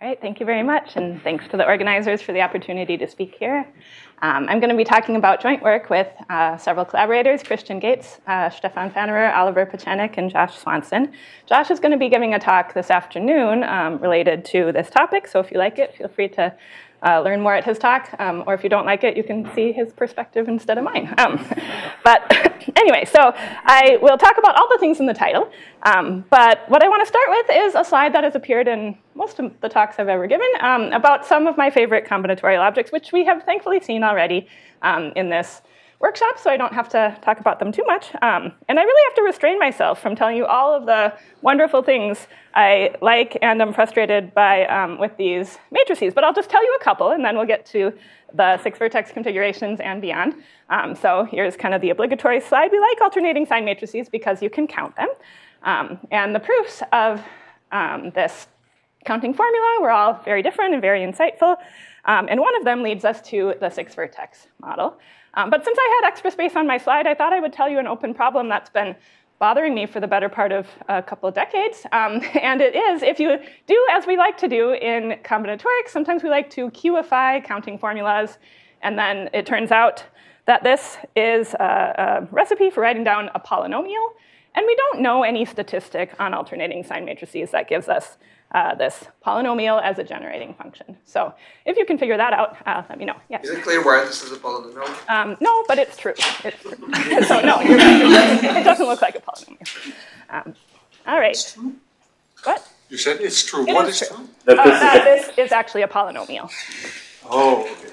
All right, thank you very much, and thanks to the organizers for the opportunity to speak here. I'm going to be talking about joint work with several collaborators, Christian Gaetz, Stephan Pfannerer, Oliver Pechenik, and Josh Swanson. Josh is going to be giving a talk this afternoon related to this topic, so if you like it, feel free to learn more at his talk, or if you don't like it, you can see his perspective instead of mine. But anyway, so I will talk about all the things in the title, but what I want to start with is a slide that has appeared in most of the talks I've ever given about some of my favorite combinatorial objects, which we have thankfully seen already in this workshop, so I don't have to talk about them too much. And I really have to restrain myself from telling you all of the wonderful things I like and I'm frustrated by with these matrices. But I'll just tell you a couple, and then we'll get to the 6-vertex configurations and beyond. So here's kind of the obligatory slide. We like alternating sign matrices because you can count them. And the proofs of this counting formula were all very different and very insightful. And one of them leads us to the 6-vertex model. But since I had extra space on my slide, I thought I would tell you an open problem that's been bothering me for the better part of a couple of decades. And it is, if you do as we like to do in combinatorics, sometimes we like to QFI counting formulas. And then it turns out that this is a recipe for writing down a polynomial. And we don't know any statistic on alternating sign matrices that gives us this polynomial as a generating function. So if you can figure that out, let me know. Yeah. Is it clear why this is a polynomial? No, but it's true. It's true. So no, you're right. It doesn't look like a polynomial. All right. It's true. What? You said it's true. What is true? This is actually a polynomial. Oh, okay.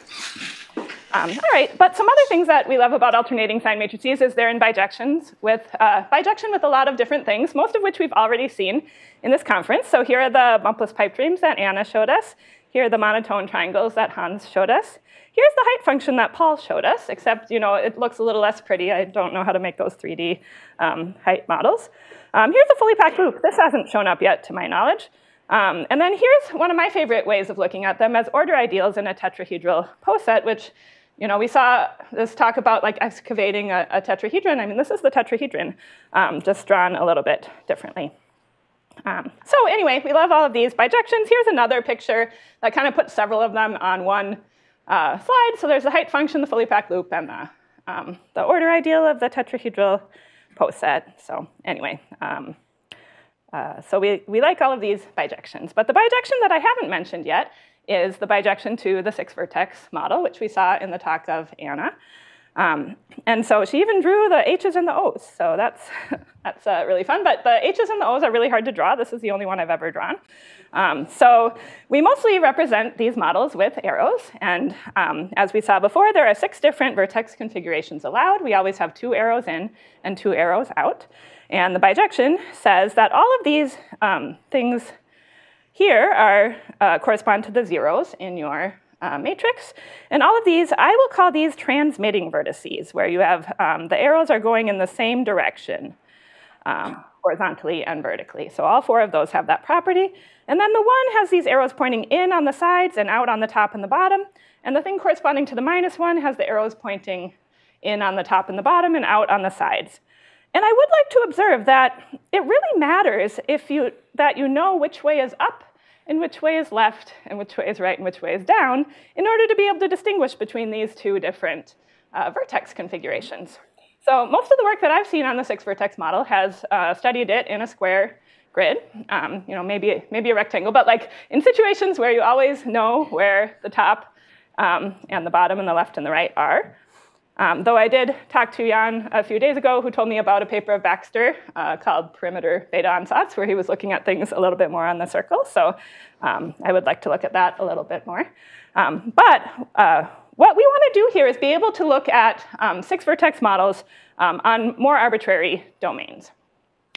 All right, but some other things that we love about alternating sign matrices is they're in bijections with bijection with a lot of different things, most of which we've already seen in this conference. So here are the bumpless pipe dreams that Anna showed us. Here are the monotone triangles that Hans showed us. Here's the height function that Paul showed us, except you know it looks a little less pretty. I don't know how to make those 3D height models. Here's a fully packed loop. This hasn't shown up yet, to my knowledge. And then here's one of my favorite ways of looking at them as order ideals in a tetrahedral poset, which you know, we saw this talk about like excavating a tetrahedron. I mean, this is the tetrahedron, just drawn a little bit differently. So anyway, we love all of these bijections. Here's another picture that kind of puts several of them on one slide. So there's the height function, the fully packed loop, and the order ideal of the tetrahedral poset. So anyway, so we like all of these bijections. But the bijection that I haven't mentioned yet is the bijection to the 6-vertex model, which we saw in the talk of Anna. And so she even drew the H's and the O's, so that's really fun. But the H's and the O's are really hard to draw. This is the only one I've ever drawn. So we mostly represent these models with arrows. And as we saw before, there are 6 different vertex configurations allowed. We always have 2 arrows in and 2 arrows out. And the bijection says that all of these things here are correspond to the zeros in your matrix. And all of these, I will call these transmitting vertices, where you have the arrows are going in the same direction, horizontally and vertically. So all 4 of those have that property. And then the one has these arrows pointing in on the sides and out on the top and the bottom. And the thing corresponding to the -1 has the arrows pointing in on the top and the bottom and out on the sides. And I would like to observe that it really matters if you know which way is up and which way is left and which way is right and which way is down in order to be able to distinguish between these 2 different vertex configurations. So most of the work that I've seen on the 6-vertex model has studied it in a square grid, you know, maybe a rectangle, but like in situations where you always know where the top and the bottom and the left and the right are. Though I did talk to Jan a few days ago, who told me about a paper of Baxter called Perimeter Theta Ansatz, where he was looking at things a little bit more on the circle. So I would like to look at that a little bit more. But what we want to do here is be able to look at 6-vertex models on more arbitrary domains.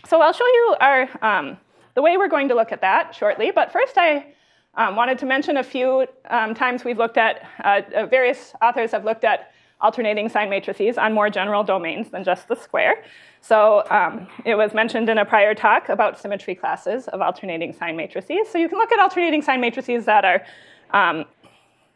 So I'll show you our, the way we're going to look at that shortly. But first, I wanted to mention a few times we've looked at, various authors have looked at alternating sign matrices on more general domains than just the square. So it was mentioned in a prior talk about symmetry classes of alternating sign matrices. So you can look at alternating sign matrices that are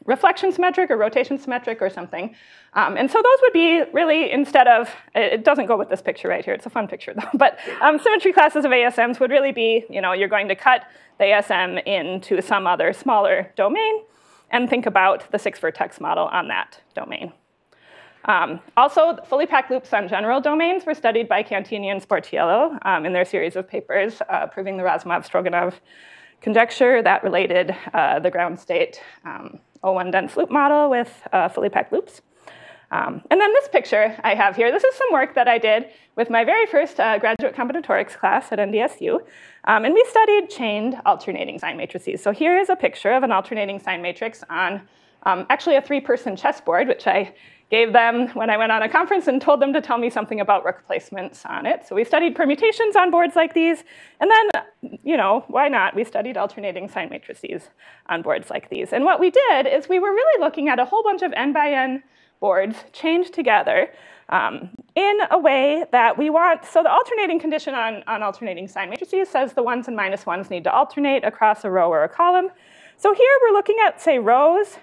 reflection symmetric or rotation symmetric or something. And so those would be really, instead of, it doesn't go with this picture right here, it's a fun picture though, but symmetry classes of ASMs would really be, you know, you're going to cut the ASM into some other smaller domain and think about the 6-vertex model on that domain. Also, fully packed loops on general domains were studied by Cantini and Sportiello in their series of papers proving the Razumov-Stroganov conjecture that related the ground state O1 dense loop model with fully packed loops. And then this picture I have here, this is some work that I did with my very first graduate combinatorics class at NDSU. And we studied chained alternating sign matrices. So here is a picture of an alternating sign matrix on actually a 3-person chessboard, which I gave them when I went on a conference and told them to tell me something about rook placements on it. So we studied permutations on boards like these. And then, you know, why not? We studied alternating sign matrices on boards like these. And what we did is we were really looking at a whole bunch of n-by-n boards chained together in a way that we want. So the alternating condition on alternating sign matrices says the 1s and -1s need to alternate across a row or a column. So here we're looking at, say, rows,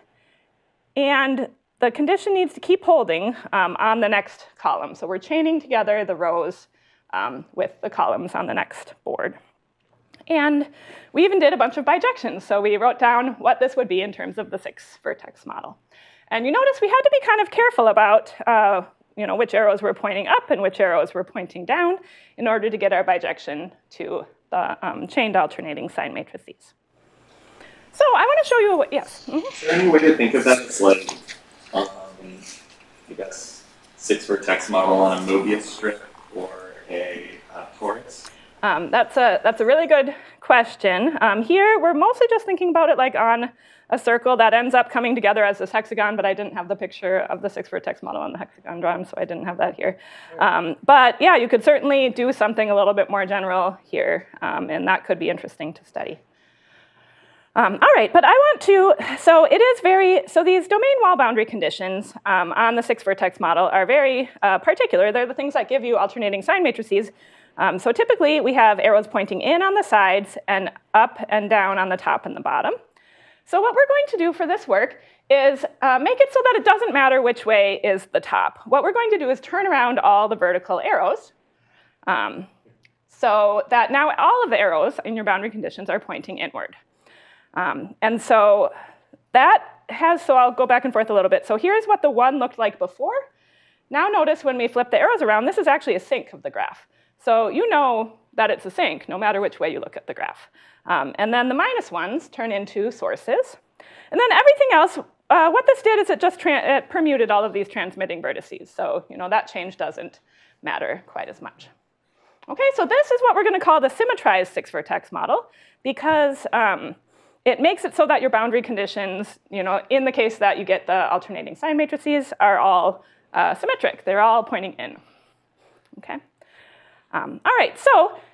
and the condition needs to keep holding on the next column. So we're chaining together the rows with the columns on the next board. And we even did a bunch of bijections. So we wrote down what this would be in terms of the 6-vertex model. And you notice we had to be kind of careful about you know, which arrows were pointing up and which arrows were pointing down in order to get our bijection to the chained alternating sign matrices. So I want to show you what, yes? Mm-hmm. Is there any way to think of that as like, I guess, 6-vertex model on a Möbius strip or a torus? That's a really good question. Here, we're mostly just thinking about it like on a circle that ends up coming together as this hexagon, but I didn't have the picture of the 6-vertex model on the hexagon drawn, so I didn't have that here. But yeah, you could certainly do something a little bit more general here, and that could be interesting to study. All right, but I want to, so it is very, so these domain wall boundary conditions on the 6-vertex model are very particular. They're the things that give you alternating sign matrices. So typically we have arrows pointing in on the sides and up and down on the top and the bottom. So what we're going to do for this work is make it so that it doesn't matter which way is the top. What we're going to do is turn around all the vertical arrows. So that now all of the arrows in your boundary conditions are pointing inward. And so that has, so I'll go back and forth a little bit. So here's what the 1 looked like before. Now notice when we flip the arrows around, this is actually a sink of the graph. So you know that it's a sink no matter which way you look at the graph. And then the -1s turn into sources. And then everything else, what this did is it just it permuted all of these transmitting vertices. So you know that change doesn't matter quite as much. Okay, so this is what we're going to call the symmetrized 6-vertex model because it makes it so that your boundary conditions, you know, in the case that you get the alternating sign matrices, are all symmetric. They're all pointing in. Okay. All right. So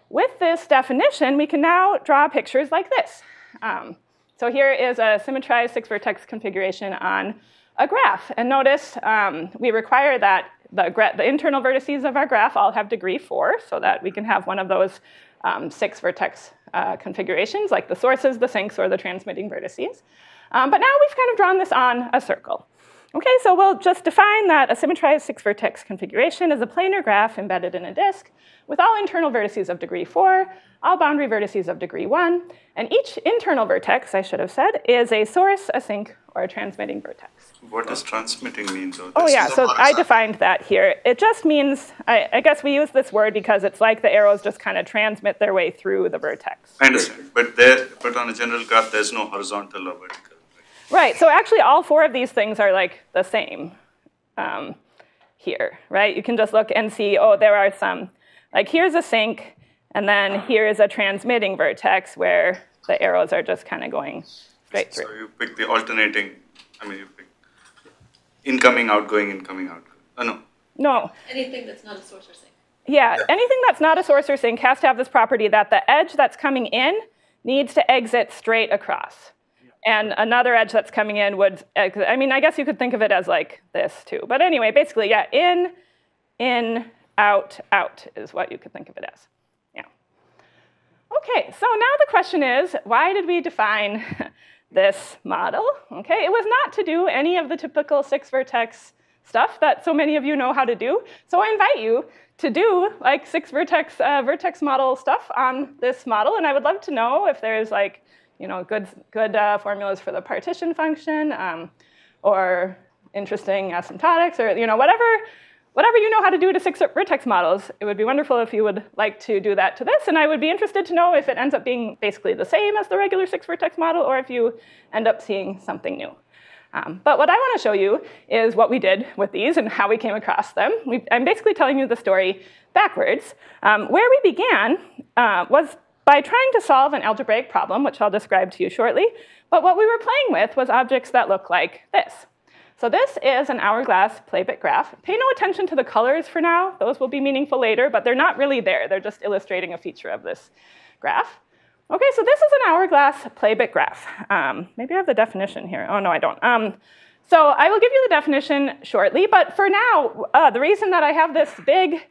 with this definition, we can now draw pictures like this. So here is a symmetrized 6-vertex configuration on a graph, and notice we require that the internal vertices of our graph all have degree 4, so that we can have one of those 6-vertex configurations, like the sources, the sinks, or the transmitting vertices. But now we've kind of drawn this on a circle. Okay, so we'll just define that a symmetrized 6-vertex configuration is a planar graph embedded in a disk with all internal vertices of degree 4, all boundary vertices of degree 1, and each internal vertex, I should have said, is a source, a sink, or a transmitting vertex. What does transmitting mean, though? Oh, yeah, so I defined that here. It just means, I guess we use this word because it's like the arrows just kind of transmit their way through the vertex. I understand, but on a general graph, there's no horizontal or vertical. Right, so actually all 4 of these things are like the same here, right? You can just look and see, oh, there are some, like here's a sink, and then here is a transmitting vertex where the arrows are just kind of going straight through. So you pick the alternating, I mean, you pick incoming, outgoing, incoming, outgoing. Oh, no. No. Anything that's not a source or sink. Yeah, anything that's not a source or sink has to have this property that the edge that's coming in needs to exit straight across. And another edge that's coming in would, I mean, I guess you could think of it as like this too. But anyway, basically, yeah, in, out, out is what you could think of it as. Yeah. Okay, so now the question is, why did we define this model? Okay, it was not to do any of the typical six-vertex stuff that so many of you know how to do. So I invite you to do like six-vertex vertex model stuff on this model, and I would love to know if there's like, you know, good formulas for the partition function, or interesting asymptotics, or you know, whatever you know how to do to six-vertex models. It would be wonderful if you would like to do that to this, and I would be interested to know if it ends up being basically the same as the regular six-vertex model, or if you end up seeing something new. But what I want to show you is what we did with these and how we came across them. I'm basically telling you the story backwards. Where we began was by trying to solve an algebraic problem, which I'll describe to you shortly. But what we were playing with was objects that look like this. So this is an hourglass plabic graph. Pay no attention to the colors for now. Those will be meaningful later, but they're not really there. They're just illustrating a feature of this graph. Okay, so this is an hourglass plabic graph. Maybe I have the definition here. Oh, no, I don't. So I will give you the definition shortly, but for now, the reason that I have this big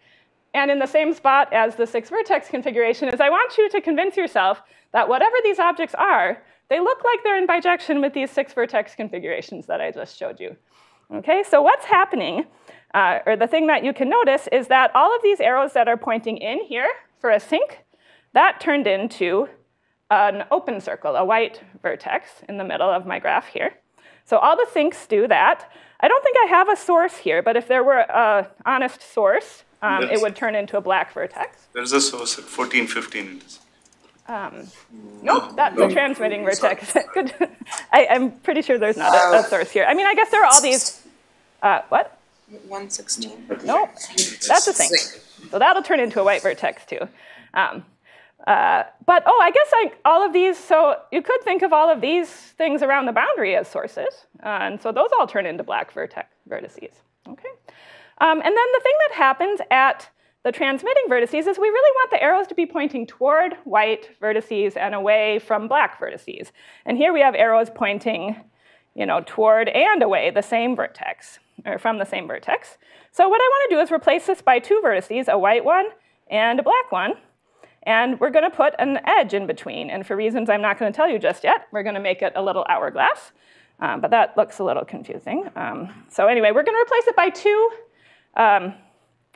and in the same spot as the six-vertex configuration is I want you to convince yourself that whatever these objects are, they look like they're in bijection with these six-vertex configurations that I just showed you. Okay, so what's happening, or the thing that you can notice, is that all of these arrows that are pointing in here for a sink, that turned into an open circle, a white vertex in the middle of my graph here. So all the sinks do that. I don't think I have a source here, but if there were an honest source, it would turn into a black vertex. There's a source at 1415. Nope, that's a transmitting vertex. Good. I'm pretty sure there's not a source here. I mean, I guess there are all these, what? 116. Nope, that's a sink. So that'll turn into a white vertex too. But, oh, I guess all of these, so you could think of all of these things around the boundary as sources, and so those all turn into black vertices, okay? And then the thing that happens at the transmitting vertices is we really want the arrows to be pointing toward white vertices and away from black vertices. And here we have arrows pointing, you know, toward and away the same vertex, or from the same vertex. So what I want to do is replace this by two vertices, a white one and a black one. And we're going to put an edge in between. And for reasons I'm not going to tell you just yet, we're going to make it a little hourglass. But that looks a little confusing. So anyway, we're going to replace it by two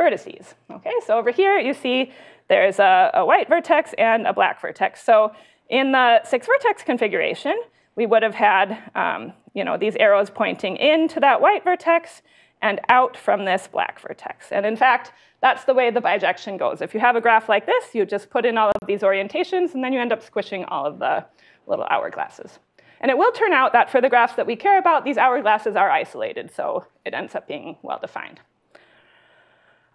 vertices. Okay, so over here you see there's a white vertex and a black vertex. So in the six-vertex configuration, we would have had you know, these arrows pointing into that white vertex and out from this black vertex. And in fact, that's the way the bijection goes. If you have a graph like this, you just put in all of these orientations, and then you end up squishing all of the little hourglasses. And it will turn out that for the graphs that we care about, these hourglasses are isolated, so it ends up being well-defined.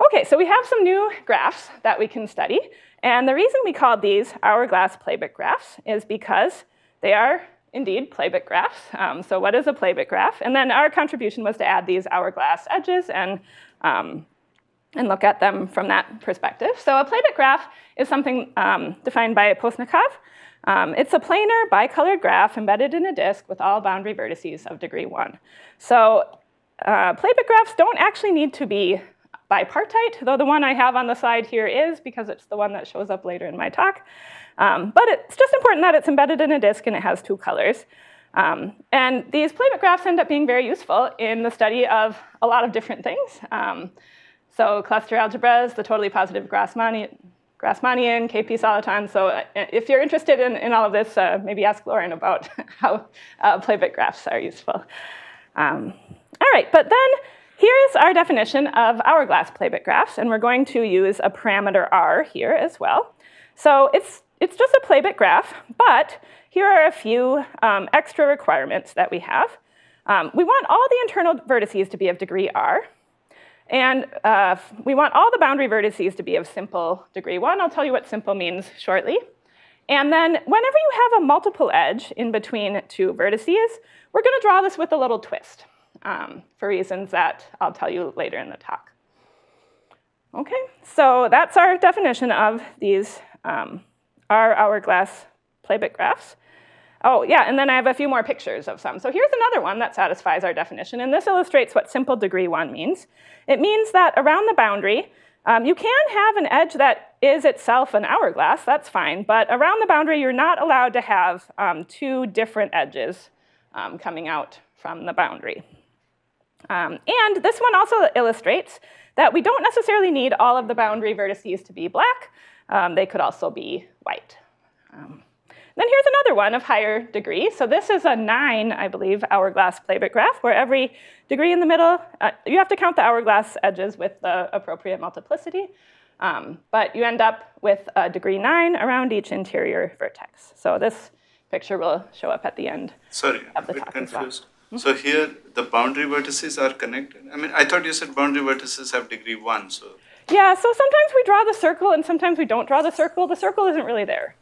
Okay, so we have some new graphs that we can study. And the reason we called these hourglass plabic graphs is because they are indeed plabic graphs. So what is a plabic graph? And then our contribution was to add these hourglass edges and look at them from that perspective. So a plabic graph is something defined by Postnikov. It's a planar bicolored graph embedded in a disk with all boundary vertices of degree 1. So plabic graphs don't actually need to be bipartite, though the one I have on the slide here is, because it's the one that shows up later in my talk. But it's just important that it's embedded in a disk and it has two colors. And these plabic graphs end up being very useful in the study of a lot of different things. So cluster algebras, the totally positive Grassmannian, KP soliton. So if you're interested in all of this, maybe ask Lauren about how plabic graphs are useful. All right, but then here's our definition of hourglass plabic graphs, and we're going to use a parameter r here as well. So it's just a plabic graph, but here are a few extra requirements that we have. We want all the internal vertices to be of degree r, and we want all the boundary vertices to be of simple degree 1. I'll tell you what simple means shortly. And then whenever you have a multiple edge in between two vertices, we're going to draw this with a little twist for reasons that I'll tell you later in the talk. Okay, so that's our definition of these our hourglass plabic graphs. Oh, yeah, and then I have a few more pictures of some. So here's another one that satisfies our definition, and this illustrates what simple degree 1 means. It means that around the boundary, you can have an edge that is itself an hourglass, that's fine, but around the boundary, you're not allowed to have two different edges coming out from the boundary. And this one also illustrates that we don't necessarily need all of the boundary vertices to be black. They could also be white. Then here's another one of higher degree. So this is a 9, I believe, hourglass plabic graph, where every degree in the middle, you have to count the hourglass edges with the appropriate multiplicity. But you end up with a degree 9 around each interior vertex. So this picture will show up at the end. Sorry, I'm a bit confused. So here, the boundary vertices are connected? I mean, I thought you said boundary vertices have degree 1, so... Yeah, so sometimes we draw the circle, and sometimes we don't draw the circle. The circle isn't really there.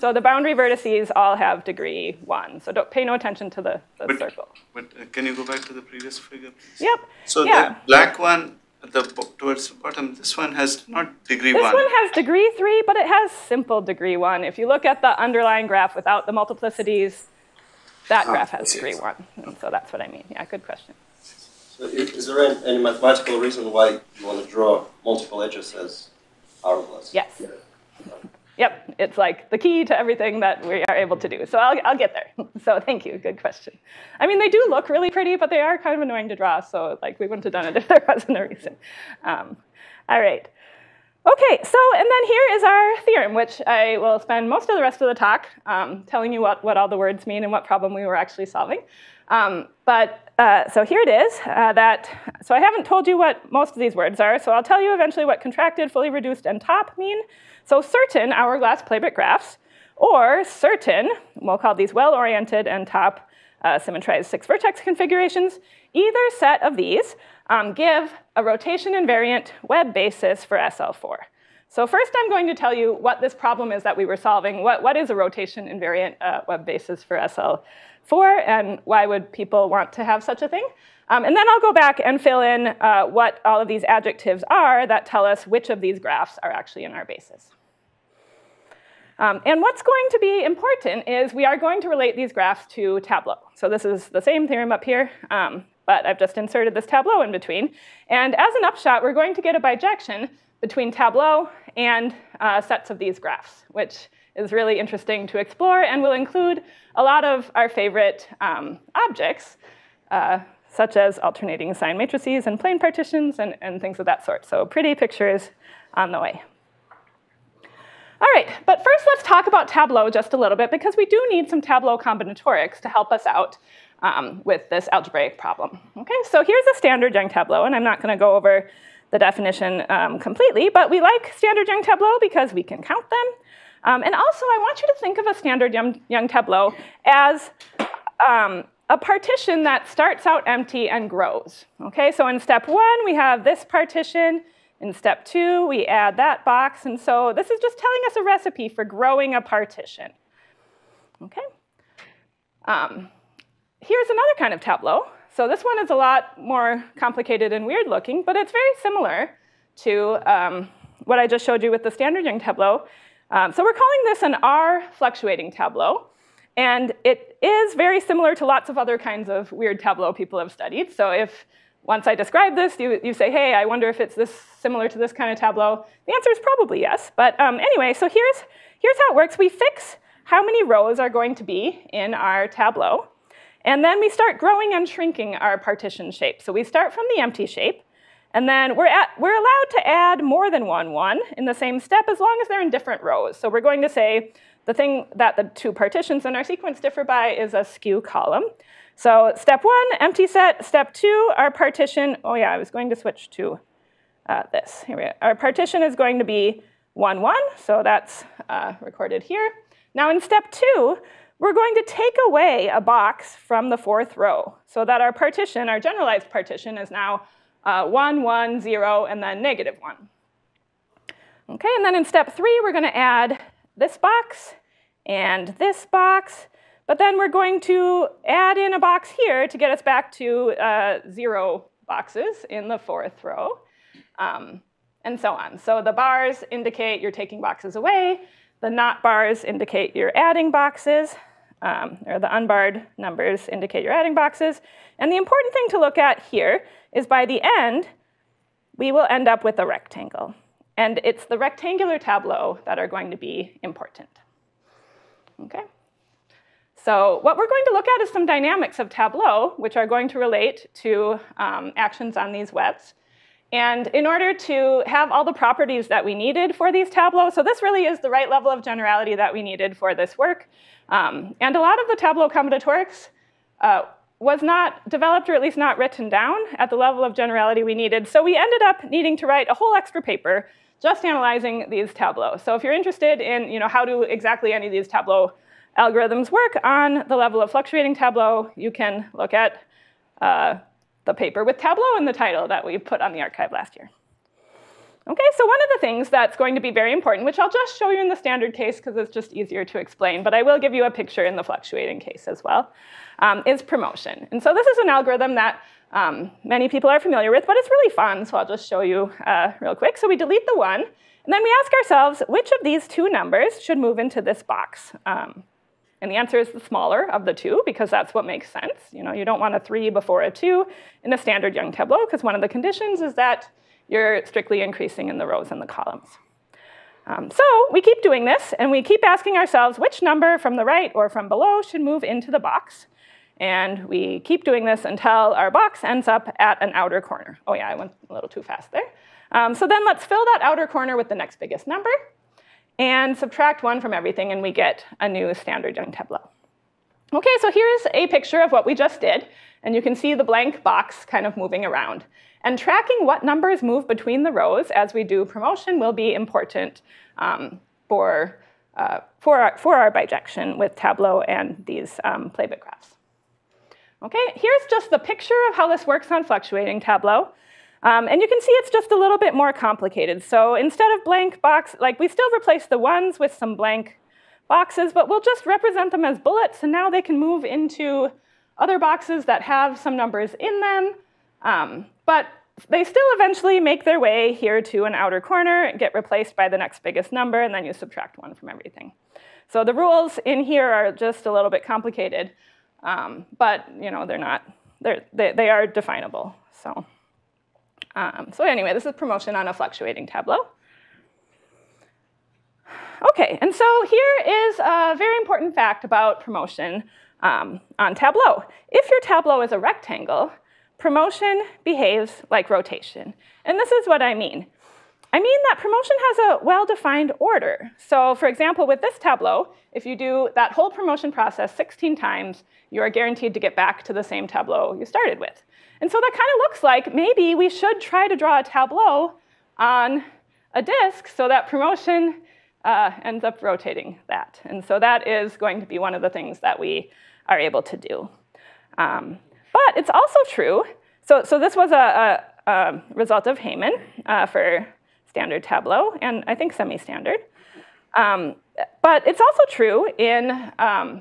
So the boundary vertices all have degree 1. So don't pay no attention to the circle. But can you go back to the previous figure, please? Yep. So the black one, towards the bottom, this one has not degree 1. This one has degree 3, but it has simple degree 1. If you look at the underlying graph without the multiplicities, that graph has degree 1, and so that's what I mean. Yeah, good question. So is there any mathematical reason why you want to draw multiple edges as hourglass? Yes. Yeah. Yep, it's like the key to everything that we are able to do. So I'll get there. So thank you, good question. I mean, they do look really pretty, but they are kind of annoying to draw, so like we wouldn't have done it if there wasn't a reason. All right. Okay, so, and then here is our theorem, which I will spend most of the rest of the talk telling you what all the words mean and what problem we were actually solving. So here it is, so I haven't told you what most of these words are, so I'll tell you eventually what contracted, fully reduced, and top mean. So certain hourglass plabic graphs, or certain, we'll call these well-oriented and top symmetrized 6-vertex configurations, either set of these give a rotation invariant web basis for SL4. So first I'm going to tell you what this problem is that we were solving. What is a rotation invariant web basis for SL4, and why would people want to have such a thing? And then I'll go back and fill in what all of these adjectives are that tell us which of these graphs are actually in our basis. And what's going to be important is we are going to relate these graphs to Tableau. So this is the same theorem up here, but I've just inserted this Tableau in between. And as an upshot, we're going to get a bijection between Tableau and sets of these graphs, which is really interesting to explore and will include a lot of our favorite objects, such as alternating sign matrices and plane partitions and things of that sort. So pretty pictures on the way. All right, but first let's talk about Tableau just a little bit, because we do need some Tableau combinatorics to help us out with this algebraic problem. Okay, so here's a standard Young Tableau, and I'm not going to go over the definition completely, but we like standard Young Tableau because we can count them. And also I want you to think of a standard Young Tableau as a partition that starts out empty and grows. Okay, so in step 1 we have this partition. In step 2, we add that box, and so this is just telling us a recipe for growing a partition. Okay. Here's another kind of Tableau. So this one is a lot more complicated and weird looking, but it's very similar to what I just showed you with the standard Young Tableau. So we're calling this an R fluctuating Tableau, and it is very similar to lots of other kinds of weird Tableau people have studied. So if once I describe this, you say, hey, I wonder if it's this similar to this kind of Tableau. The answer is probably yes. But anyway, so here's how it works. We fix how many rows are going to be in our Tableau. And then we start growing and shrinking our partition shape. So we start from the empty shape. And then we're allowed to add more than one in the same step as long as they're in different rows. So we're going to say the thing that the two partitions in our sequence differ by is a skew column. So step 1, empty set. Step 2, our partition. Oh yeah, I was going to switch to this. Here we go. Our partition is going to be 1, 1. So that's recorded here. Now in step 2, we're going to take away a box from the 4th row so that our partition, our generalized partition, is now 1, 1, 0, and then -1. Okay, and then in step 3, we're going to add this box and this box. But then we're going to add in a box here to get us back to 0 boxes in the 4th row, and so on. So the bars indicate you're taking boxes away. The not bars indicate you're adding boxes, or the unbarred numbers indicate you're adding boxes. And the important thing to look at here is by the end, we will end up with a rectangle. And it's the rectangular tableau that are going to be important. Okay? So what we're going to look at is some dynamics of tableau, which are going to relate to actions on these webs. And in order to have all the properties that we needed for these tableaux, so this really is the right level of generality that we needed for this work. And a lot of the tableau combinatorics was not developed, or at least not written down at the level of generality we needed. So we ended up needing to write a whole extra paper just analyzing these tableaux. So if you're interested in, you know, how do exactly any of these tableau algorithms work on the level of fluctuating tableau, you can look at the paper with tableau in the title that we put on the archive last year. Okay, so one of the things that's going to be very important, which I'll just show you in the standard case because it's just easier to explain, but I will give you a picture in the fluctuating case as well, is promotion. And so this is an algorithm that many people are familiar with, but it's really fun, so I'll just show you real quick. So we delete the one, and then we ask ourselves, which of these two numbers should move into this box? And the answer is the smaller of the two, because that's what makes sense. You know, you don't want a 3 before a 2 in a standard Young tableau, because one of the conditions is that you're strictly increasing in the rows and the columns. So we keep doing this, and we keep asking ourselves which number from the right or from below should move into the box. And we keep doing this until our box ends up at an outer corner. Oh yeah, I went a little too fast there. So then let's fill that outer corner with the next biggest number and subtract 1 from everything, and we get a new standard Young tableau. Okay, so here's a picture of what we just did, and you can see the blank box kind of moving around. And tracking what numbers move between the rows as we do promotion will be important for our bijection with tableau and these plabic graphs. Okay, here's just the picture of how this works on fluctuating tableau. And you can see it's just a little bit more complicated. So instead of blank box, like we still replace the ones with some blank boxes, but we'll just represent them as bullets, and now they can move into other boxes that have some numbers in them. But they still eventually make their way here to an outer corner and get replaced by the next biggest number, and then you subtract 1 from everything. So the rules in here are just a little bit complicated, but you know, they are definable. So. So anyway, this is promotion on a fluctuating tableau. Okay, and so here is a very important fact about promotion on tableau. If your tableau is a rectangle, promotion behaves like rotation. And this is what I mean. I mean that promotion has a well-defined order. So for example, with this tableau, if you do that whole promotion process 16 times, you are guaranteed to get back to the same tableau you started with. And so that kind of looks like maybe we should try to draw a tableau on a disk so that promotion ends up rotating that. And so that is going to be one of the things that we are able to do. But it's also true, so this was a result of Haiman for standard tableau, and I think semi-standard. But it's also true in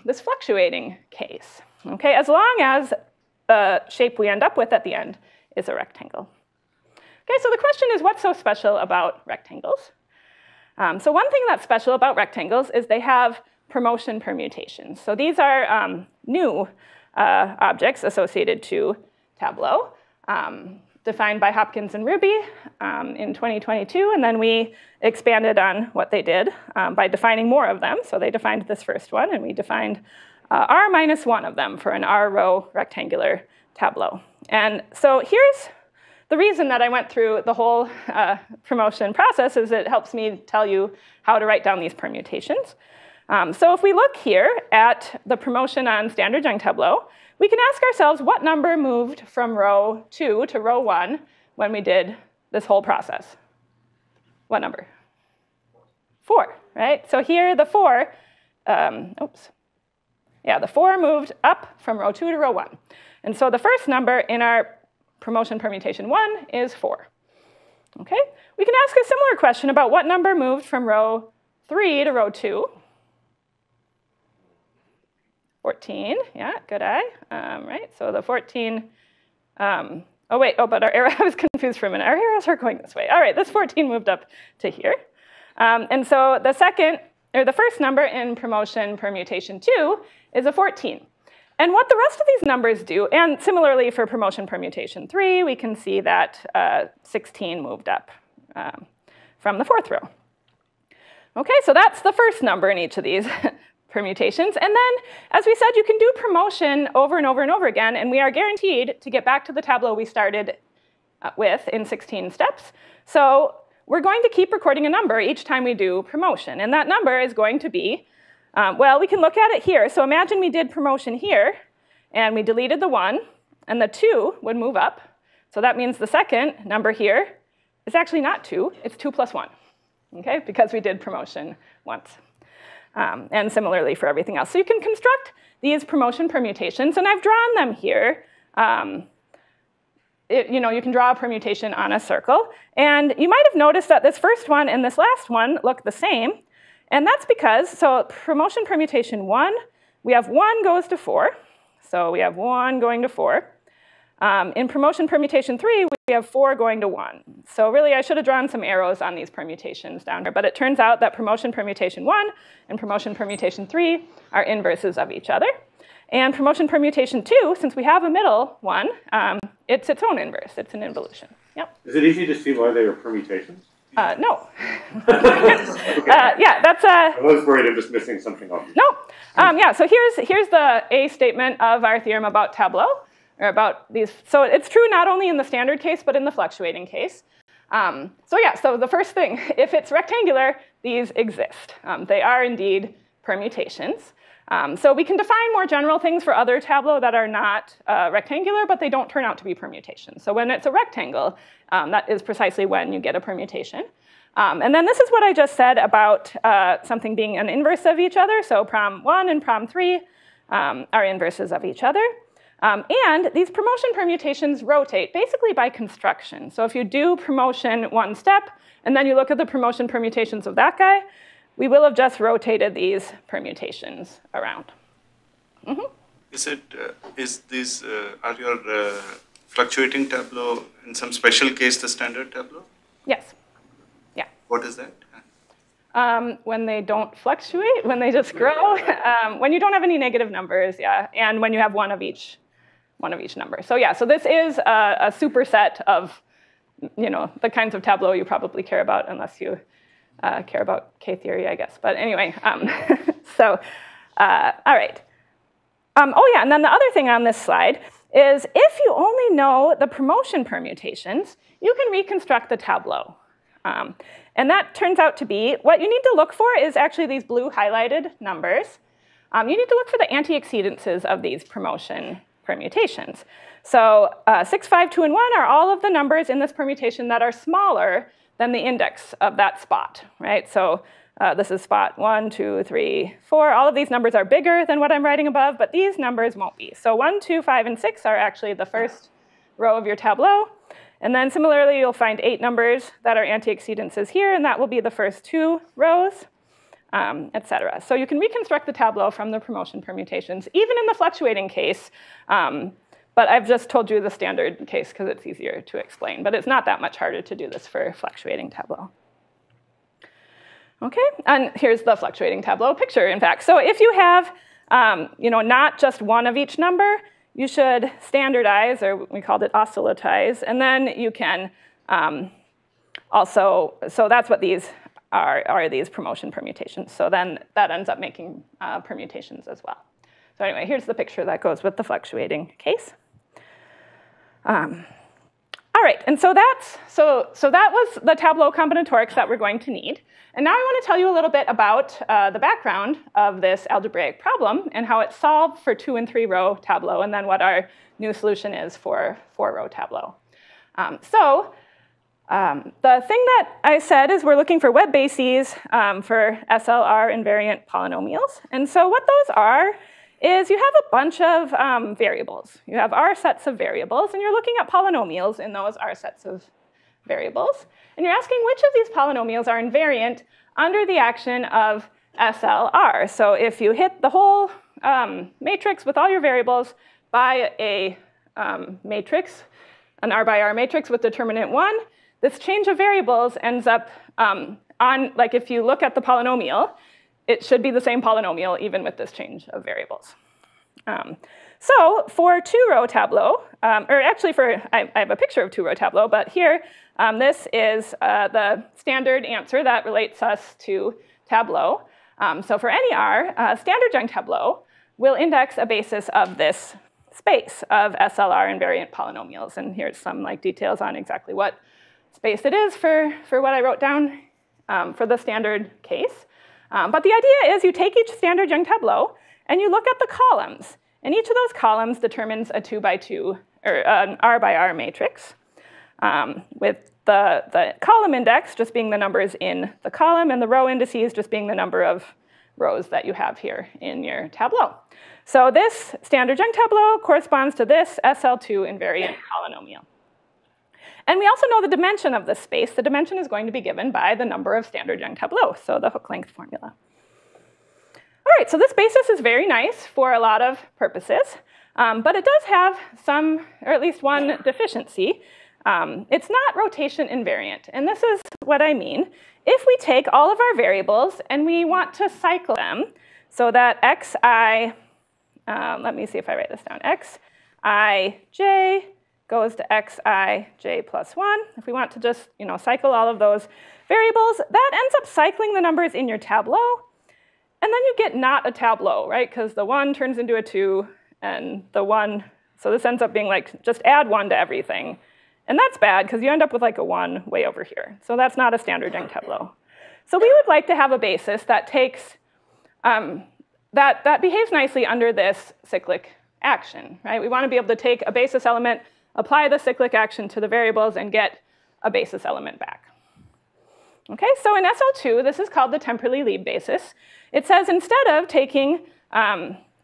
this fluctuating case, okay? As long as the shape we end up with at the end is a rectangle. Okay, so the question is, what's so special about rectangles? So one thing that's special about rectangles is they have promotion permutations. So these are new objects associated to tableau, defined by Hopkins and Ruby in 2022, and then we expanded on what they did by defining more of them. So they defined this first one, and we defined R-1 of them for an R-row rectangular tableau. And so here's the reason that I went through the whole promotion process is it helps me tell you how to write down these permutations. So if we look here at the promotion on standard Young tableau, we can ask ourselves what number moved from row 2 to row 1 when we did this whole process. What number? 4, right? So here the 4, the 4 moved up from row 2 to row 1. And so the first number in our promotion permutation 1 is 4. Okay? We can ask a similar question about what number moved from row 3 to row 2. 14, yeah, good eye, right? So the 14, but our arrow, I was confused for a minute. Our arrows are going this way. All right, this 14 moved up to here. And so the first number in promotion permutation 2 is a 14. And what the rest of these numbers do, and similarly for promotion permutation 3, we can see that 16 moved up from the fourth row. Okay, so that's the first number in each of these permutations. And then, as we said, you can do promotion over and over and over again, and we are guaranteed to get back to the tableau we started with in 16 steps. So we're going to keep recording a number each time we do promotion, and that number is going to be, well, we can look at it here. So imagine we did promotion here, and we deleted the 1, and the 2 would move up. So that means the second number here is actually not 2, it's 2 plus 1, okay? Because we did promotion once. And similarly for everything else. So you can construct these promotion permutations, and I've drawn them here. You know, you can draw a permutation on a circle, and you might have noticed that this first one and this last one look the same, and that's because, so promotion permutation 1, we have 1 goes to 4, so we have 1 going to 4. In promotion permutation 3, we have 4 going to 1. So really, I should have drawn some arrows on these permutations down here, but it turns out that promotion permutation 1 and promotion permutation 3 are inverses of each other. And promotion permutation 2, since we have a middle one, it's its own inverse. It's an involution. Yep. Is it easy to see why they are permutations? No. Okay. Yeah, that's I was worried I'm just missing something obvious. No. Yeah, so here's the A statement of our theorem about tableau. Or about these. So it's true not only in the standard case, but in the fluctuating case. So yeah, so the first thing, if it's rectangular, these exist. They are indeed permutations. So we can define more general things for other tableau that are not rectangular, but they don't turn out to be permutations. So when it's a rectangle, that is precisely when you get a permutation. And then this is what I just said about something being an inverse of each other. So prom 1 and prom 3 are inverses of each other. And these promotion permutations rotate basically by construction. So if you do promotion one step, and then you look at the promotion permutations of that guy, we will have just rotated these permutations around. Mm-hmm. Are your fluctuating tableau in some special case the standard tableau? Yes. Yeah. What is that? When they don't fluctuate, when they just grow, when you don't have any negative numbers, yeah, and when you have one of each number. So yeah, so this is a superset of, you know, the kinds of tableau you probably care about unless you care about K-theory, I guess. But anyway, so, all right. Oh yeah, and then the other thing on this slide is if you only know the promotion permutations, you can reconstruct the tableau. And that turns out to be, what you need to look for is actually these blue highlighted numbers. You need to look for the anti-exceedances of these promotion permutations. So 6, 5, 2, and 1 are all of the numbers in this permutation that are smaller than the index of that spot, right? So this is spot 1, 2, 3, 4. All of these numbers are bigger than what I'm writing above, but these numbers won't be. So 1, 2, 5, and 6 are actually the first row of your tableau. And then similarly, you'll find 8 numbers that are anti-exceedances here, and that will be the first 2 rows, et cetera. So you can reconstruct the tableau from the promotion permutations, even in the fluctuating case. But I've just told you the standard case because it's easier to explain. But it's not that much harder to do this for fluctuating tableau. Okay, and here's the fluctuating tableau picture, in fact. So if you have, you know, not just one of each number, you should standardize, or we called it oscillotize, and then you can also, so that's what these are these promotion permutations. So then that ends up making permutations as well. So anyway, here's the picture that goes with the fluctuating case. All right, and so that's, so that was the tableau combinatorics that we're going to need. And now I want to tell you a little bit about the background of this algebraic problem and how it's solved for 2- and 3-row tableau, and then what our new solution is for 4-row tableau. The thing that I said is we're looking for web bases for SLR invariant polynomials. And so what those are is you have a bunch of variables. You have R sets of variables, and you're looking at polynomials in those R sets of variables. And you're asking which of these polynomials are invariant under the action of SLR. So if you hit the whole matrix with all your variables by a matrix, an R by R matrix with determinant 1, this change of variables ends up on, like if you look at the polynomial, it should be the same polynomial even with this change of variables. So for two-row tableau, or actually for, I have a picture of two-row tableau, but here, this is the standard answer that relates us to tableau. So for any R, standard Young tableau will index a basis of this space of SLR invariant polynomials. And here's some like details on exactly what space it is for what I wrote down for the standard case. But the idea is you take each standard Young tableau and you look at the columns. And each of those columns determines a 2 by 2 or an R by R matrix with the column index just being the numbers in the column and the row indices just being the number of rows that you have here in your tableau. So this standard Young tableau corresponds to this SL2 invariant polynomial. And we also know the dimension of this space. The dimension is going to be given by the number of standard Young tableau, so the hook length formula. All right, so this basis is very nice for a lot of purposes, but it does have some, or at least one deficiency. It's not rotation invariant, and this is what I mean. If we take all of our variables and we want to cycle them so that xi, let me see if I write this down, xij goes to xij plus 1. If we want to just, you know, cycle all of those variables, that ends up cycling the numbers in your tableau, and then you get not a tableau, right? Because the 1 turns into a 2, and the 1, so this ends up being like just add 1 to everything. And that's bad, because you end up with like a 1 way over here. So that's not a standard Young tableau. So we would like to have a basis that takes, that behaves nicely under this cyclic action, right? We want to be able to take a basis element, apply the cyclic action to the variables, and get a basis element back. Okay, so in SL2, this is called the temporally Lieb basis. It says instead of taking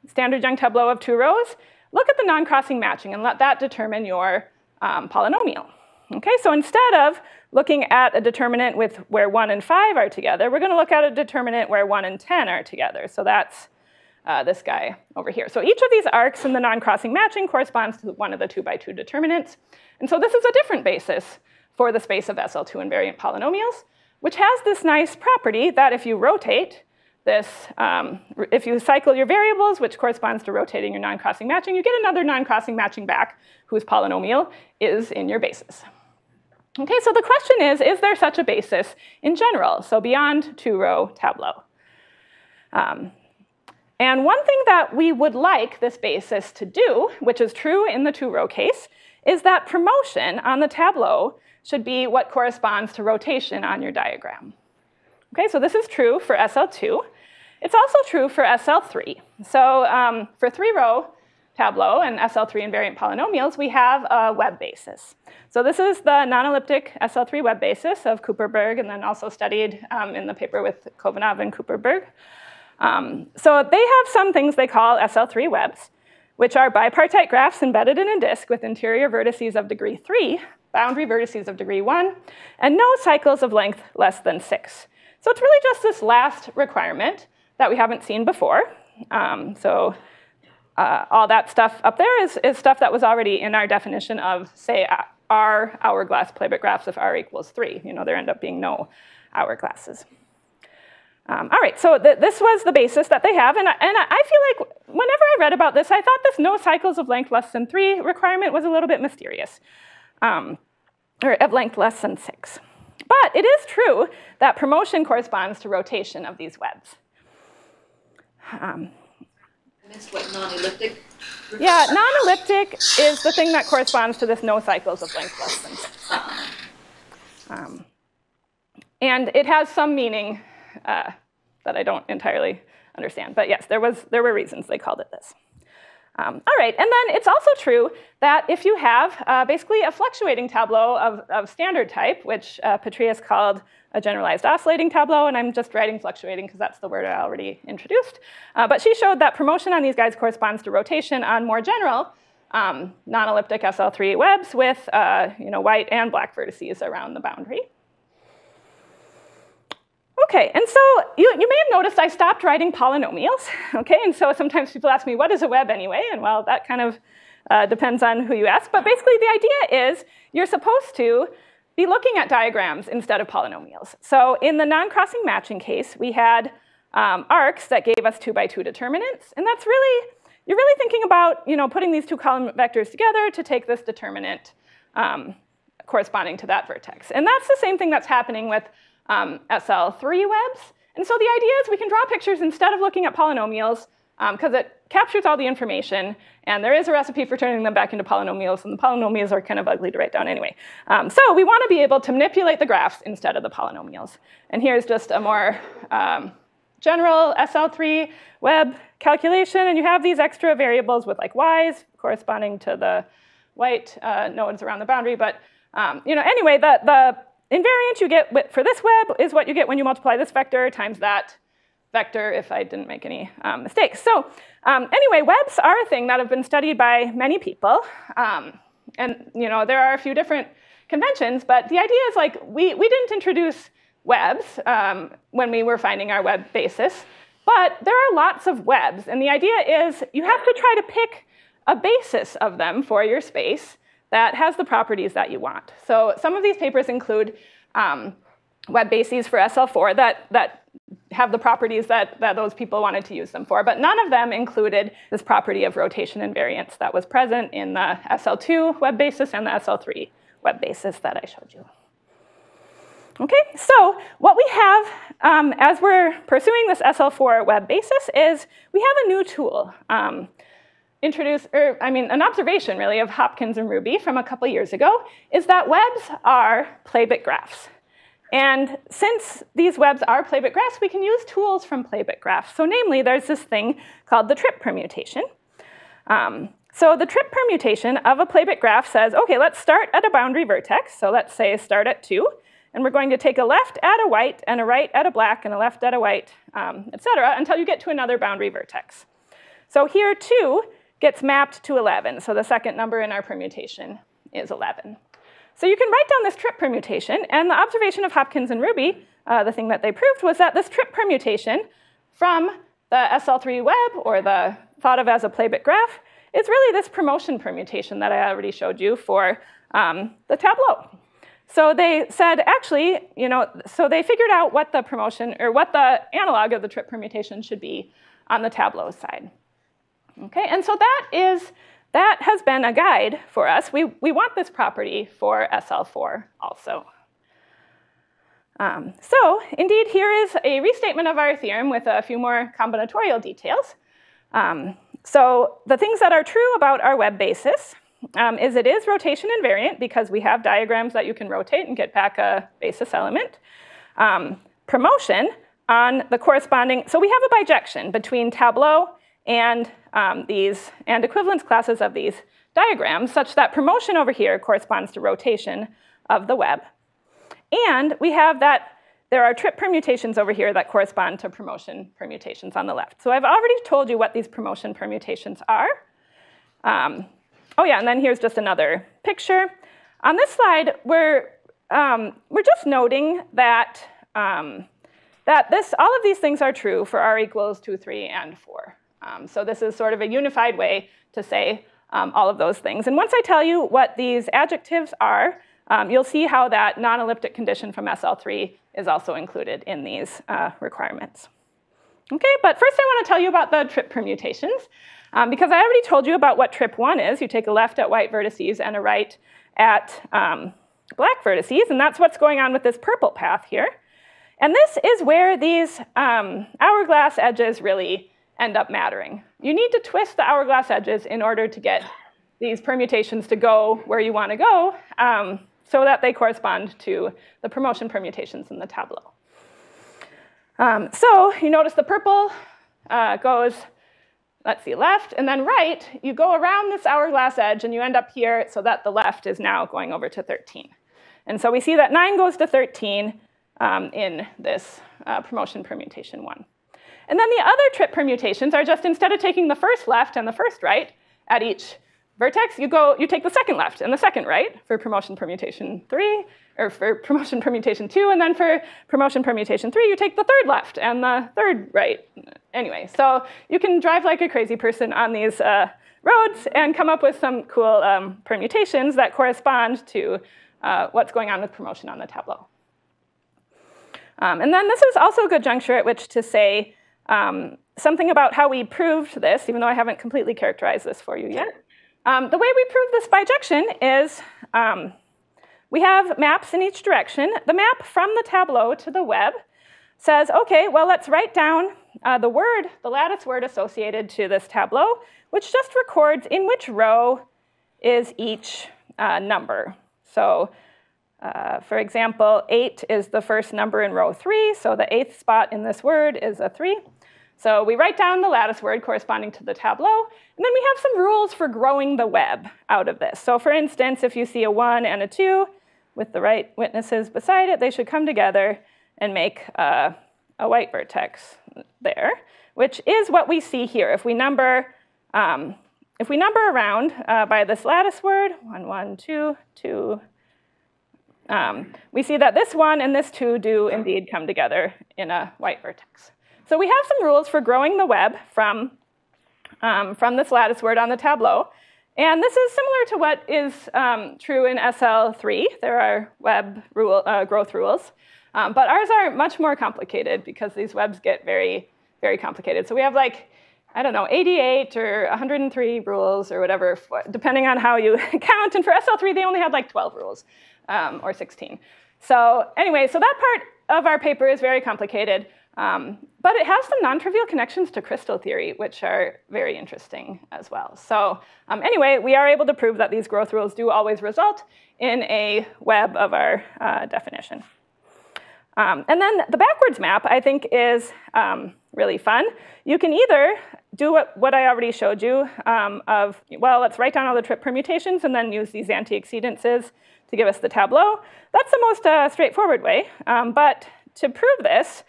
standard Young tableau of 2 rows, look at the non-crossing matching and let that determine your polynomial. Okay, so instead of looking at a determinant with where 1 and 5 are together, we're going to look at a determinant where 1 and 10 are together. So that's this guy over here. So each of these arcs in the non-crossing matching corresponds to one of the 2 by 2 determinants. And so this is a different basis for the space of SL2 invariant polynomials, which has this nice property that if you rotate this, if you cycle your variables, which corresponds to rotating your non-crossing matching, you get another non-crossing matching back whose polynomial is in your basis. Okay, so the question is there such a basis in general? So beyond 2-row tableau. And one thing that we would like this basis to do, which is true in the 2-row case, is that promotion on the tableau should be what corresponds to rotation on your diagram. Okay, so this is true for SL2. It's also true for SL3. So for 3-row tableau and SL3 invariant polynomials, we have a web basis. So this is the non-elliptic SL3 web basis of Kuperberg, and then also studied in the paper with Kovanov and Kuperberg. So they have some things they call SL3 webs, which are bipartite graphs embedded in a disk with interior vertices of degree 3, boundary vertices of degree 1, and no cycles of length less than 6. So it's really just this last requirement that we haven't seen before. All that stuff up there is stuff that was already in our definition of, say, R hourglass plabic graphs if R equals 3. You know, there end up being no hourglasses. All right, so this was the basis that they have. And I feel like whenever I read about this, I thought this no cycles of length less than 3 requirement was a little bit mysterious, or of length less than 6. But it is true that promotion corresponds to rotation of these webs. I missed what non-elliptic? Yeah, non-elliptic is the thing that corresponds to this no cycles of length less than 6. And it has some meaning that I don't entirely understand. But yes, there were reasons they called it this. All right, and then it's also true that if you have basically a fluctuating tableau of standard type, which Petraeus called a generalized oscillating tableau, and I'm just writing fluctuating because that's the word I already introduced. But she showed that promotion on these guys corresponds to rotation on more general non-elliptic SL3 webs with you know, white and black vertices around the boundary. Okay, and so you may have noticed I stopped writing polynomials, okay? And so sometimes people ask me, what is a web anyway? And well, that kind of depends on who you ask. But basically the idea is you're supposed to be looking at diagrams instead of polynomials. So in the non-crossing matching case, we had arcs that gave us 2 by 2 determinants. And that's really, you're really thinking about, you know, putting these two column vectors together to take this determinant corresponding to that vertex. And that's the same thing that's happening with SL3 webs. And so the idea is we can draw pictures instead of looking at polynomials because it captures all the information. And there is a recipe for turning them back into polynomials. And the polynomials are kind of ugly to write down anyway. So we want to be able to manipulate the graphs instead of the polynomials. And here's just a more general SL3 web calculation. And you have these extra variables with like y's corresponding to the white nodes around the boundary. But you know, anyway, the invariant you get for this web is what you get when you multiply this vector times that vector, if I didn't make any mistakes. So anyway, webs are a thing that have been studied by many people. And you know, there are a few different conventions, but the idea is like we didn't introduce webs when we were finding our web basis, but there are lots of webs. And the idea is you have to try to pick a basis of them for your space that has the properties that you want. So some of these papers include web bases for SL4 that have the properties that those people wanted to use them for. But none of them included this property of rotation invariance that was present in the SL2 web basis and the SL3 web basis that I showed you. OK, so what we have as we're pursuing this SL4 web basis is we have a new tool. An observation really of Hopkins and Ruby from a couple years ago is that webs are plabic graphs. And since these webs are plabic graphs, we can use tools from plabic graphs. So namely, there's this thing called the trip permutation. So the trip permutation of a plabic graph says, OK, let's start at a boundary vertex. So let's say start at 2. And we're going to take a left at a white, and a right at a black, and a left at a white, et cetera, until you get to another boundary vertex. So here, 2 gets mapped to 11. So the second number in our permutation is 11. So you can write down this trip permutation. And the observation of Hopkins and Ruby, the thing that they proved, was that this trip permutation from the SL3 web, or the thought of as a plabic graph, is really this promotion permutation that I already showed you for the tableau. So they said, actually, you know, so they figured out what the promotion, or what the analog of the trip permutation should be on the tableau side. Okay, and so that has been a guide for us. We want this property for SL4 also. So indeed, here is a restatement of our theorem with a few more combinatorial details. So the things that are true about our web basis is it is rotation invariant because we have diagrams that you can rotate and get back a basis element. Promotion on the corresponding, so we have a bijection between tableau and equivalence classes of these diagrams, such that promotion over here corresponds to rotation of the web. And we have that there are trip permutations over here that correspond to promotion permutations on the left. So I've already told you what these promotion permutations are. Oh yeah, and then here's just another picture. On this slide, we're just noting that all of these things are true for r equals 2, 3, and 4. So this is sort of a unified way to say all of those things. And once I tell you what these adjectives are, you'll see how that non-elliptic condition from SL3 is also included in these requirements. OK, but first I want to tell you about the trip permutations, because I already told you about what trip 1 is. You take a left at white vertices and a right at black vertices. And that's what's going on with this purple path here. And this is where these hourglass edges really end up mattering. You need to twist the hourglass edges in order to get these permutations to go where you want to go so that they correspond to the promotion permutations in the tableau. So you notice the purple goes, let's see, left and then right. You go around this hourglass edge and you end up here so that the left is now going over to 13. And so we see that 9 goes to 13 in this promotion permutation 1. And then the other trip permutations are just instead of taking the first left and the first right at each vertex, you take the second left and the second right for promotion permutation 3, or for promotion permutation 2, and then for promotion permutation 3, you take the third left and the third right. Anyway, so you can drive like a crazy person on these roads and come up with some cool permutations that correspond to what's going on with promotion on the tableau. And then this is also a good juncture at which to say something about how we proved this, even though I haven't completely characterized this for you yet. The way we prove this bijection is we have maps in each direction. The map from the tableau to the web says, okay, well, let's write down the word, the lattice word associated to this tableau, which just records in which row is each number. So for example, 8 is the first number in row 3, so the 8th spot in this word is a 3. So we write down the lattice word corresponding to the tableau, and then we have some rules for growing the web out of this. So for instance, if you see a 1 and a 2 with the right witnesses beside it, they should come together and make a white vertex there, which is what we see here. If we number around by this lattice word, 1, 1, 2, 2, we see that this 1 and this 2 do indeed come together in a white vertex. So we have some rules for growing the web from this lattice word on the tableau. And this is similar to what is true in SL3. There are web rule, growth rules. But ours are much more complicated because these webs get very, very complicated. So we have like, I don't know, 88 or 103 rules or whatever, depending on how you count. And for SL3, they only had like 12 rules or 16. So anyway, so that part of our paper is very complicated. But it has some non-trivial connections to crystal theory, which are very interesting as well. So anyway, we are able to prove that these growth rules do always result in a web of our definition. And then the backwards map, I think, is really fun. You can either do what I already showed you of, well, let's write down all the trip permutations and then use these antioxcedences to give us the tableau. That's the most straightforward way. But to prove this,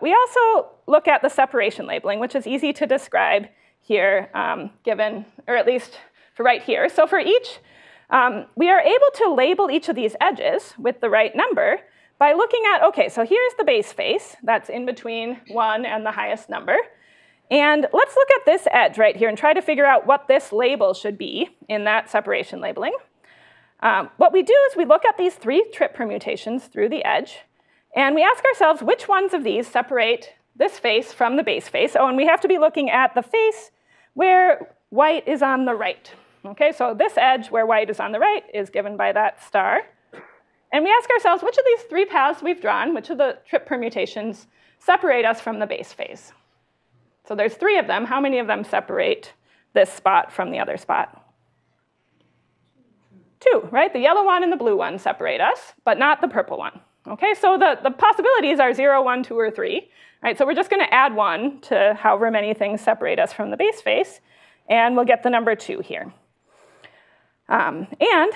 we also look at the separation labeling, which is easy to describe here, given, or at least for right here. So for each, we are able to label each of these edges with the right number by looking at, okay, so here's the base face that's in between 1 and the highest number. And let's look at this edge right here and try to figure out what this label should be in that separation labeling. What we do is we look at these 3 trip permutations through the edge, and we ask ourselves which ones of these separate this face from the base face. Oh, and we have to be looking at the face where white is on the right. Okay, so this edge where white is on the right is given by that star. And we ask ourselves, which of these 3 paths we've drawn, which of the trip permutations separate us from the base phase? So there's 3 of them. How many of them separate this spot from the other spot? 2, right? The yellow one and the blue one separate us, but not the purple one. Okay, so the possibilities are 0, 1, 2, or 3. Right? So we're just going to add 1 to however many things separate us from the base phase, and we'll get the number 2 here. And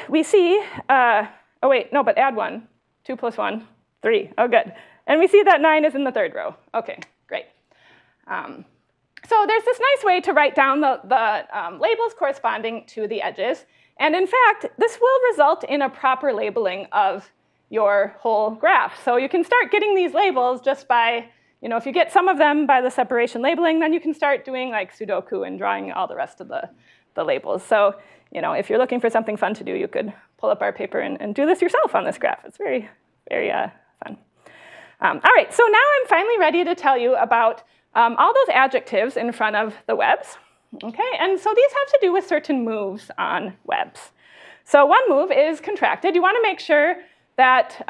we see... oh wait, no, but add 1, 2 plus 1, 3, oh good. And we see that 9 is in the 3rd row. Okay, great. So there's this nice way to write down the labels corresponding to the edges. And in fact, this will result in a proper labeling of your whole graph. So you can start getting these labels just by, you know, if you get some of them by the separation labeling, then you can start doing like Sudoku and drawing all the rest of the labels. So, you know, if you're looking for something fun to do, you could pull up our paper and do this yourself on this graph. It's very, very fun. All right, so now I'm finally ready to tell you about all those adjectives in front of the webs. Okay, and so these have to do with certain moves on webs. So one move is contracted. You want to make sure that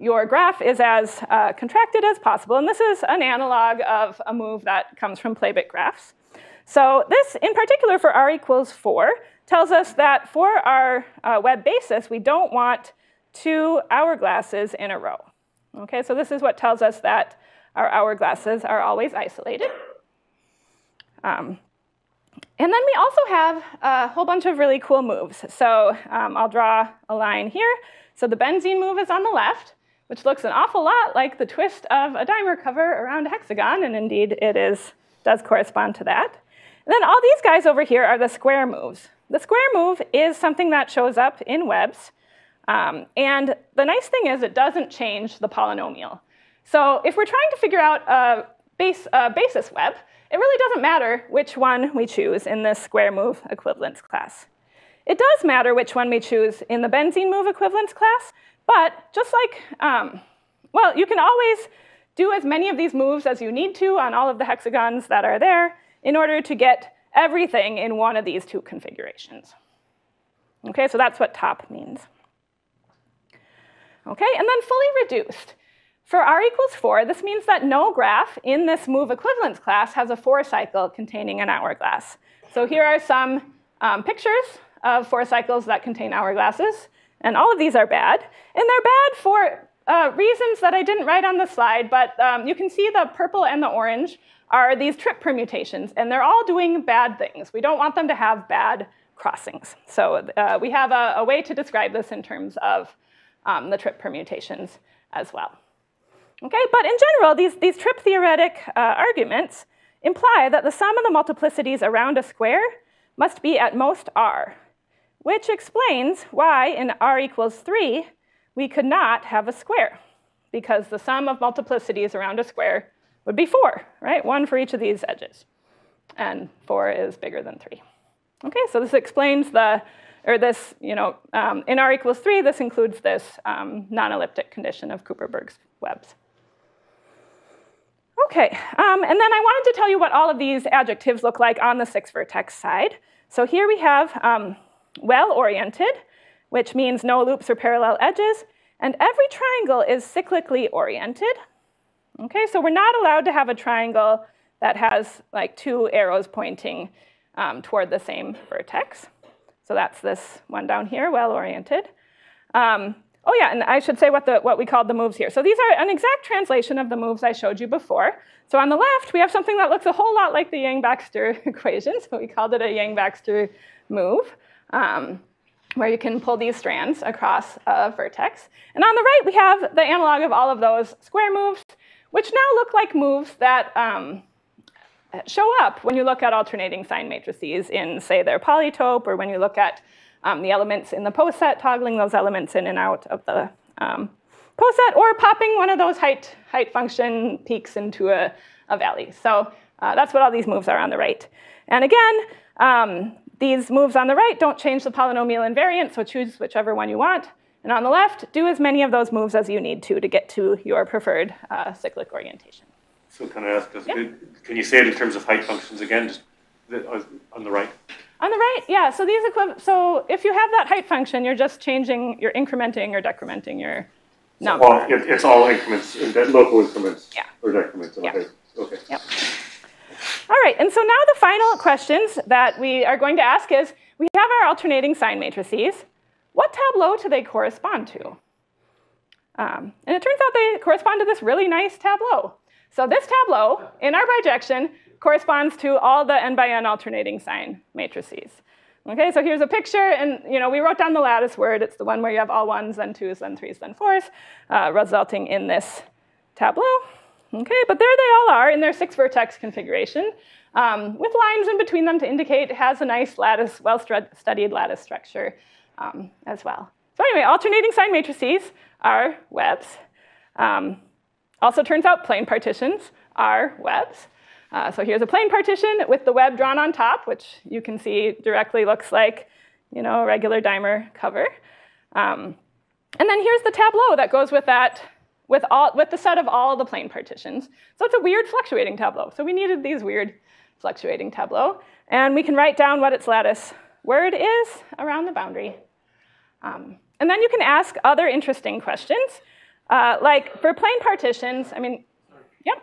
your graph is as contracted as possible. And this is an analog of a move that comes from plabic graphs. So this, in particular, for r = 4, tells us that for our web basis, we don't want 2 hourglasses in a row. Okay, so this is what tells us that our hourglasses are always isolated. And then we also have a whole bunch of really cool moves. So I'll draw a line here. So the benzene move is on the left, which looks an awful lot like the twist of a dimer cover around a hexagon, and indeed it does correspond to that. And then all these guys over here are the square moves. The square move is something that shows up in webs. And the nice thing is it doesn't change the polynomial. So if we're trying to figure out a basis web, it really doesn't matter which one we choose in this square move equivalence class. It does matter which one we choose in the benzene move equivalence class, but just like, well, you can always Do as many of these moves as you need to on all of the hexagons that are there in order to get everything in one of these two configurations. Okay, so that's what top means. Okay, and then fully reduced. For r equals 4, this means that no graph in this move equivalence class has a 4 cycle containing an hourglass. So here are some pictures of 4 cycles that contain hourglasses. And all of these are bad. And they're bad for reasons that I didn't write on the slide, but you can see the purple and the orange are these trip permutations. And they're all doing bad things. We don't want them to have bad crossings. So we have a way to describe this in terms of the trip permutations as well. Okay, but in general, these trip theoretic arguments imply that the sum of the multiplicities around a square must be at most r, which explains why in r equals 3, we could not have a square, because the sum of multiplicities around a square would be 4, right? 1 for each of these edges, and 4 is bigger than 3. Okay, so this explains the, or this, you know, in r equals 3, this includes this non-elliptic condition of Kuperberg's webs. Okay, and then I wanted to tell you what all of these adjectives look like on the 6-vertex side. So here we have well-oriented, which means no loops or parallel edges, and every triangle is cyclically oriented. Okay, so we're not allowed to have a triangle that has like 2 arrows pointing toward the same vertex. So that's this one down here, well-oriented. Oh yeah, and I should say what we called the moves here. So these are an exact translation of the moves I showed you before. So on the left, we have something that looks a whole lot like the Yang-Baxter equation. So we called it a Yang-Baxter move, where you can pull these strands across a vertex. And on the right, we have the analog of all of those square moves, which now look like moves that show up when you look at alternating sign matrices in, say, their polytope, or when you look at the elements in the poset, toggling those elements in and out of the poset, or popping one of those height function peaks into a valley. So that's what all these moves are on the right. And again, these moves on the right don't change the polynomial invariant, so choose whichever one you want. And on the left, do as many of those moves as you need to get to your preferred cyclic orientation. So can I ask, can you say it in terms of height functions again, just on the right? On the right, yeah, so these so if you have that height function, you're just changing, you're incrementing or decrementing your number. So it's all increments, local increments, yeah, or decrements. Okay. Yeah. Okay. Yep. All right, and so now the final questions that we are going to ask is, we have our alternating sign matrices. What tableau do they correspond to? And it turns out they correspond to this really nice tableau. So this tableau, in our bijection, corresponds to all the n-by-n alternating sign matrices. Okay, so here's a picture, and you know, we wrote down the lattice word. It's the one where you have all 1s, then 2s, then 3s, then 4s, resulting in this tableau. Okay, but there they all are in their 6-vertex configuration, with lines in between them to indicate it has a nice lattice, well-studied lattice structure as well. So anyway, alternating sign matrices are webs. Also turns out plane partitions are webs. So here's a plane partition with the web drawn on top, which you can see directly looks like, you know, a regular dimer cover. And then here's the tableau that goes with that, with the set of all the plane partitions. So it's a weird fluctuating tableau. So we needed these weird fluctuating tableau. And we can write down what its lattice word is around the boundary. And then you can ask other interesting questions. Like for plane partitions, I mean, yep.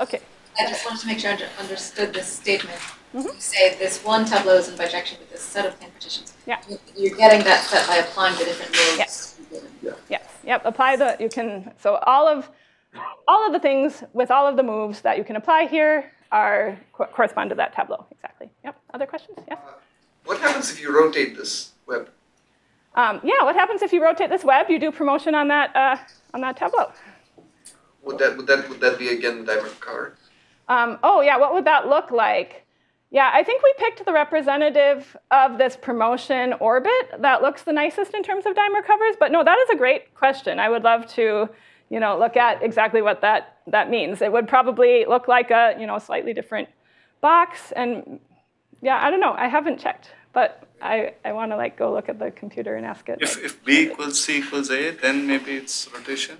Okay. I just wanted to make sure I understood this statement. Mm-hmm. You say this one tableau is in bijection with this set of plane partitions. Yeah. You're getting that set by applying the different rules. Yes. Yeah. Yes. Yep. Apply the. You can. So all of the things with all of the moves that you can apply here are correspond to that tableau exactly. Yep. Other questions? Yeah. What happens if you rotate this web? Yeah. What happens if you rotate this web? You do promotion on that tableau. Would that be again the dimer cover? Oh yeah, what would that look like? Yeah, I think we picked the representative of this promotion orbit that looks the nicest in terms of dimer covers. But no, that is a great question. I would love to, you know, look at exactly what that means. It would probably look like a, you know, slightly different box. And yeah, I don't know. I haven't checked, but I want to like go look at the computer and ask it. If B equals C equals A, then maybe it's rotation.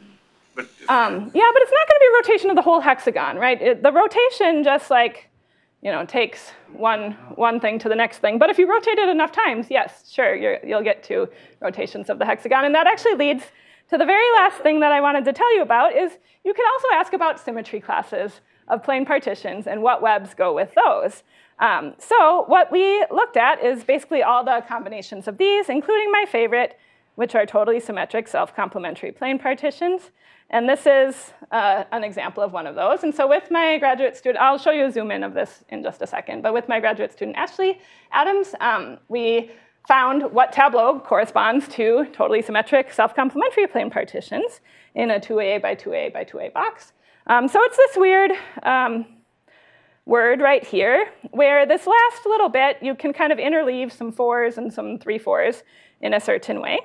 But it's not going to be a rotation of the whole hexagon, right? The rotation just takes one thing to the next thing. But if you rotate it enough times, yes, sure, you'll get two rotations of the hexagon. And that actually leads to the very last thing that I wanted to tell you about is you can also ask about symmetry classes of plane partitions and what webs go with those. So what we looked at is basically all the combinations of these, including my favorite, which are totally symmetric self-complementary plane partitions. And this is an example of one of those. And so with my graduate student, I'll show you a zoom in of this in just a second, but with my graduate student Ashley Adams, we found what tableau corresponds to totally symmetric self-complementary plane partitions in a 2A by 2A by 2A box. So it's this weird word right here, where this last little bit, you can kind of interleave some 4s and some 3/4s in a certain way.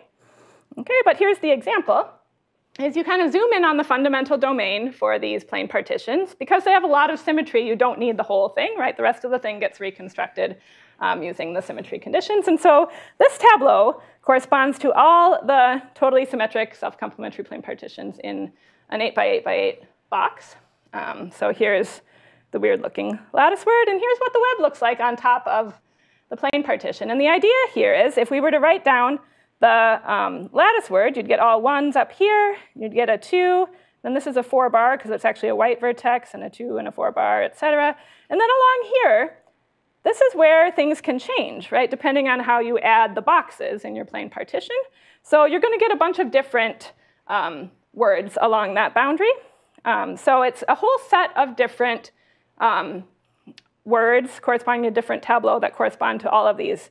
Okay, but here's the example, is you kind of zoom in on the fundamental domain for these plane partitions. Because they have a lot of symmetry, you don't need the whole thing, right? The rest of the thing gets reconstructed using the symmetry conditions. And so this tableau corresponds to all the totally symmetric self-complementary plane partitions in an 8 by 8 by 8 box. So here's the weird looking lattice word, and here's what the web looks like on top of the plane partition. And the idea here is if we were to write down the lattice word, you'd get all 1s up here, you'd get a 2, then this is a 4 bar because it's actually a white vertex and a 2 and a 4 bar, et cetera. And then along here, this is where things can change, right, depending on how you add the boxes in your plane partition. So you're going to get a bunch of different words along that boundary. So it's a whole set of different words corresponding to different tableau that correspond to all of these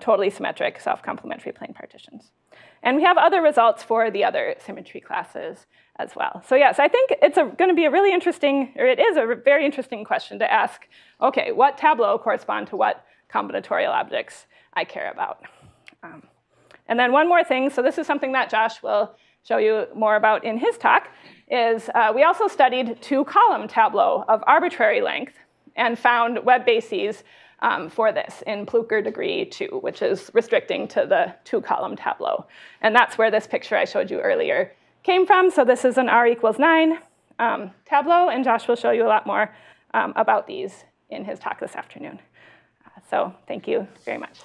totally symmetric self-complementary plane partitions. And we have other results for the other symmetry classes as well. So yes, I think it's going to be a really interesting, or it is a very interesting question to ask, okay, what tableau correspond to what combinatorial objects I care about? And then one more thing, so this is something that Josh will show you more about in his talk, is we also studied 2-column tableau of arbitrary length and found web bases for this in Plucker degree 2, which is restricting to the 2-column tableau. And that's where this picture I showed you earlier came from. So this is an R=9 tableau, and Josh will show you a lot more about these in his talk this afternoon. So thank you very much.